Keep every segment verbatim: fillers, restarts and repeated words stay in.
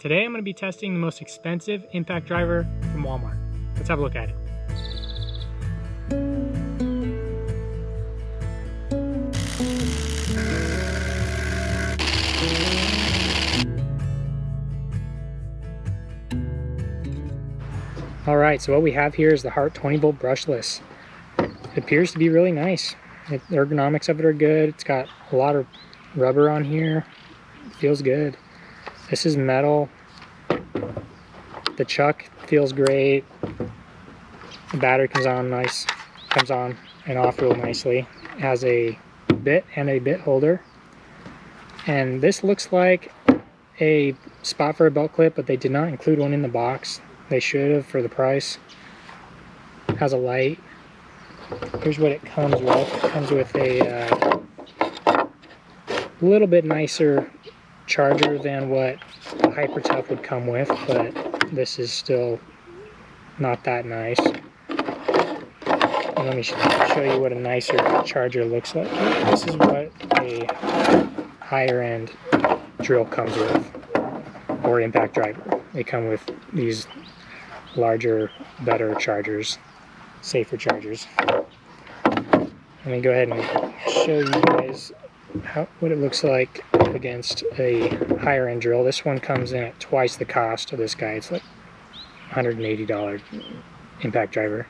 Today I'm going to be testing the most expensive impact driver from Walmart. Let's have a look at it. Alright, so what we have here is the Hart twenty volt brushless. It appears to be really nice. It, the ergonomics of it are good. It's got a lot of rubber on here. It feels good. This is metal. The chuck feels great. The battery comes on nice, comes on and off real nicely. It has a bit and a bit holder. And this looks like a spot for a belt clip, but they did not include one in the box. They should have for the price. It has a light. Here's what it comes with. It comes with a uh, little bit nicer charger than what Hyper Tough would come with, but this is still not that nice. Let me show you what a nicer charger looks like. This is what a higher end drill comes with, or impact driver. They come with these larger, better chargers, safer chargers. Let me go ahead and show you guys How, what it looks like against a higher end drill. This one comes in at twice the cost of this guy. It's like one hundred eighty dollar impact driver.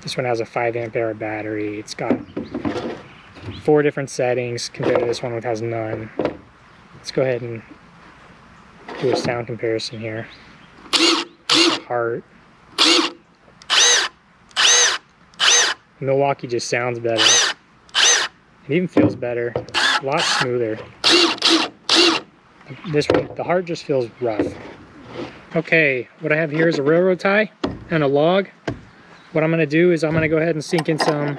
This one has a five amp hour battery. It's got four different settings compared to this one which has none. Let's go ahead and do a sound comparison here. Hart. Milwaukee just sounds better. It even feels better, a lot smoother. This one, the Hart just feels rough. Okay, what I have here is a railroad tie and a log. What I'm gonna do is I'm gonna go ahead and sink in some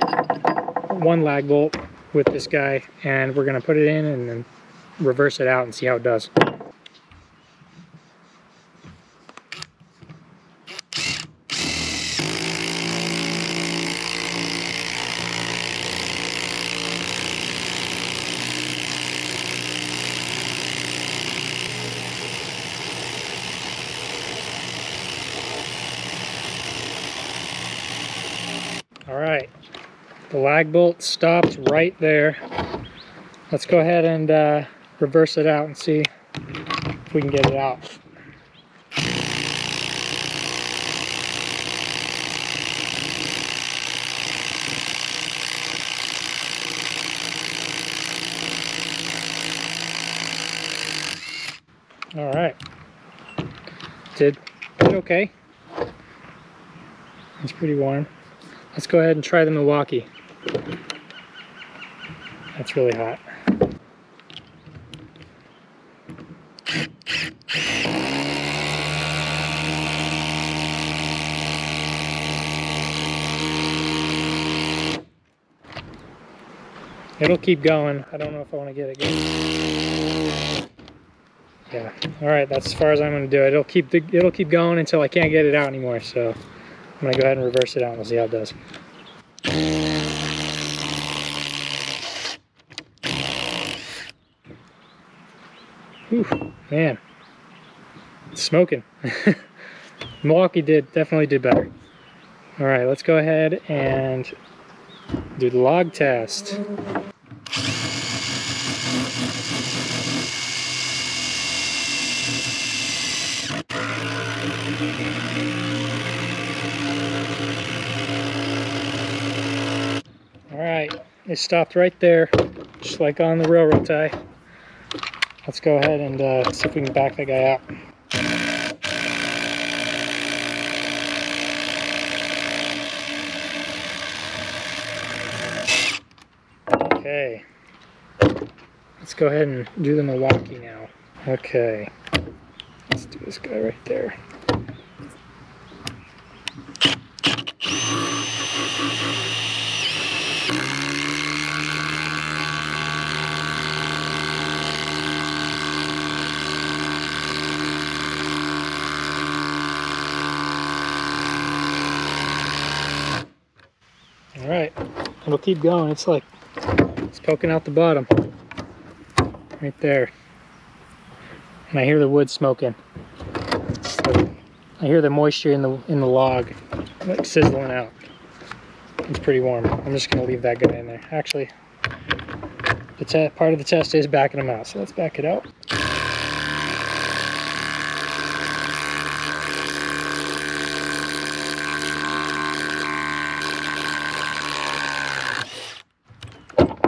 one lag bolt with this guy, and we're gonna put it in and then reverse it out and see how it does. Alright, the lag bolt stopped right there. Let's go ahead and uh, reverse it out and see if we can get it out. Alright, did okay. It's pretty warm. Let's go ahead and try the Milwaukee. That's really hot. It'll keep going. I don't know if I want to get it going. Yeah. All right, that's as far as I'm going to do it. It'll keep the, it'll keep going until I can't get it out anymore. So I'm going to go ahead and reverse it out and we'll see how it does. Whew, man, it's smoking. Milwaukee did, definitely did better. All right, let's go ahead and do the log test. It stopped right there, just like on the railroad tie. Let's go ahead and uh, see if we can back that guy out. Okay, let's go ahead and do the Milwaukee now. Okay, let's do this guy right there. Alright, it'll keep going. It's like it's poking out the bottom right there. And I hear the wood smoking. I hear the moisture in the in the log like sizzling out. It's pretty warm. I'm just gonna leave that guy in there. Actually, the part of the test is backing them out, so let's back it out.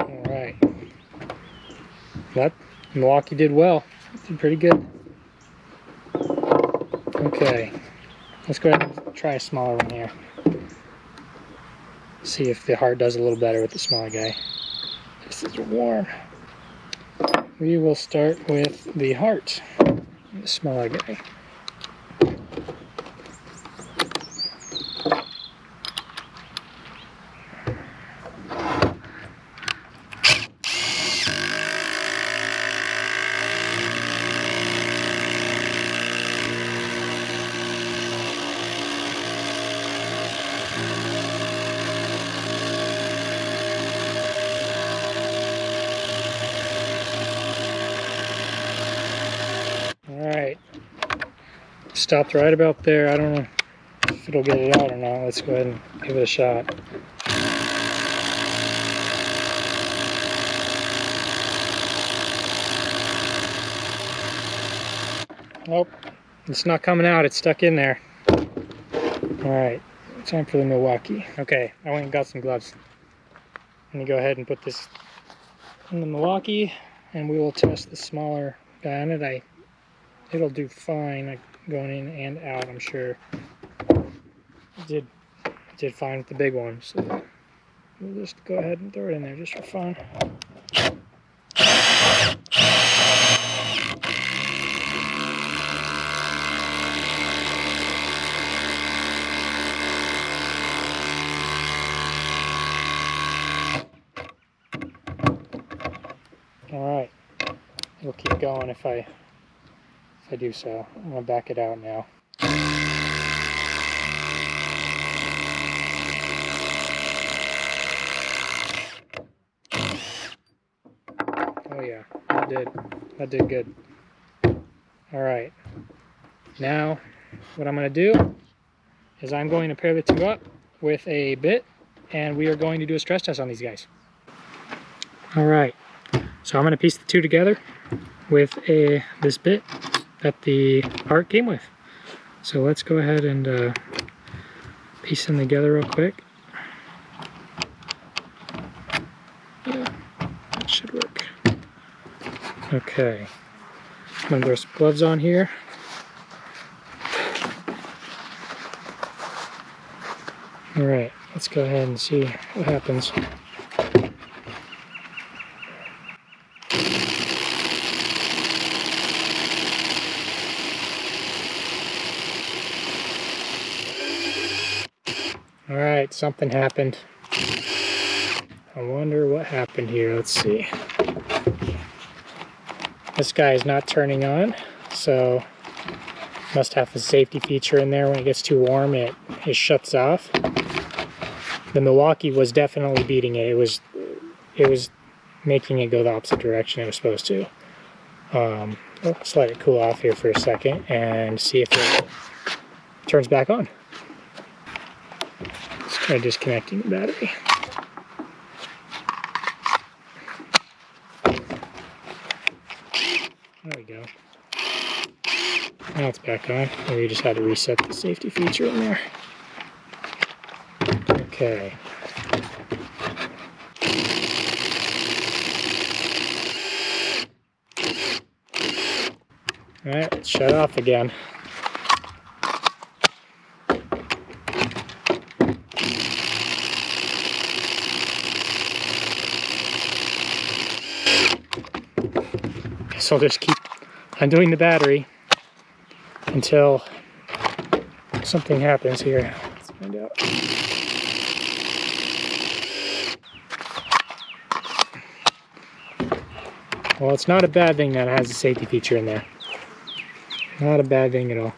All right. Yep, Milwaukee did well. Did pretty good. Okay, let's go ahead and try a smaller one here. See if the Hart does a little better with the smaller guy. This is warm. We will start with the Hart, the smaller guy. Stopped right about there. I don't know if it'll get it out or not. Let's go ahead and give it a shot. Nope, it's not coming out. It's stuck in there. All right, time for the Milwaukee. Okay, I went and got some gloves. Let me go ahead and put this in the Milwaukee, and we will test the smaller guy on it. I, it'll do fine. I, going in and out, I'm sure. Did did fine with the big one, so we'll just go ahead and throw it in there just for fun. All right, we'll keep going if I. I do so. I'm gonna back it out now. Oh yeah, that did. That did good. All right. Now, what I'm gonna do is I'm going to pair the two up with a bit, and we are going to do a stress test on these guys. All right. So I'm gonna piece the two together with a this bit that the Hart came with. So let's go ahead and uh, piece them together real quick. Yeah, that should work. Okay, I'm gonna throw some gloves on here. All right, let's go ahead and see what happens. Alright, something happened. I wonder what happened here. Let's see. This guy is not turning on, so must have the safety feature in there. When it gets too warm, it, it shuts off. The Milwaukee was definitely beating it. It was, it was making it go the opposite direction it was supposed to. Um, let's let it cool off here for a second and see if it turns back on. By disconnecting the battery. There we go. Now it's back on. Maybe you just had to reset the safety feature in there. Okay. Alright, let's shut off again. So I'll just keep undoing the battery until something happens here. Let's find out. Well, it's not a bad thing that it has a safety feature in there. Not a bad thing at all.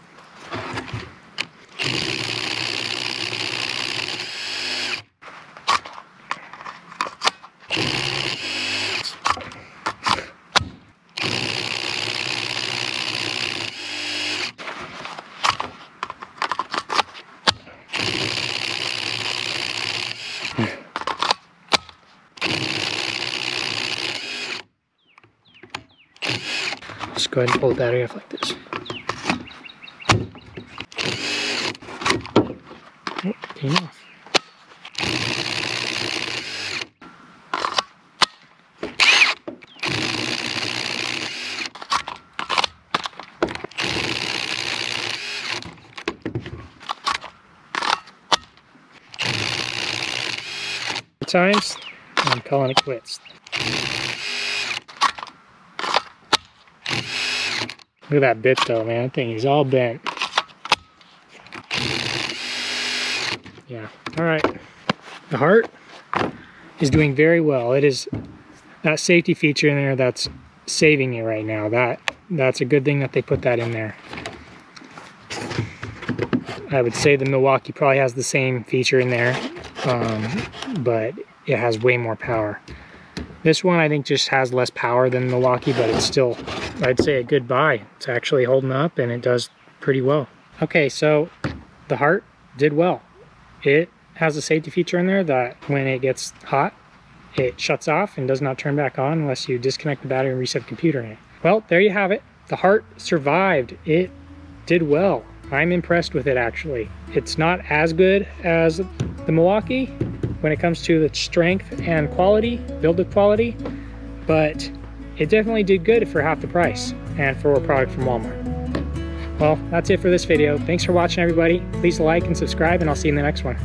go ahead and pull the battery off like this. Oh, came off. Times and calling it quits. Look at that bit though, man. That thing is all bent. Yeah. Alright. The Hart is doing very well. It is that safety feature in there that's saving it right now. That that's a good thing that they put that in there. I would say the Milwaukee probably has the same feature in there. Um, but it has way more power. This one I think just has less power than Milwaukee, but it's still, I'd say, a good buy. It's actually holding up and it does pretty well. Okay, so the Hart did well. It has a safety feature in there that when it gets hot, it shuts off and does not turn back on unless you disconnect the battery and reset the computer in it. Well, there you have it. The Hart survived. It did well. I'm impressed with it actually. It's not as good as the Milwaukee when it comes to the strength and quality, build of quality, but it definitely did good for half the price and for a product from Walmart. Well, that's it for this video. Thanks for watching everybody. Please like and subscribe and I'll see you in the next one.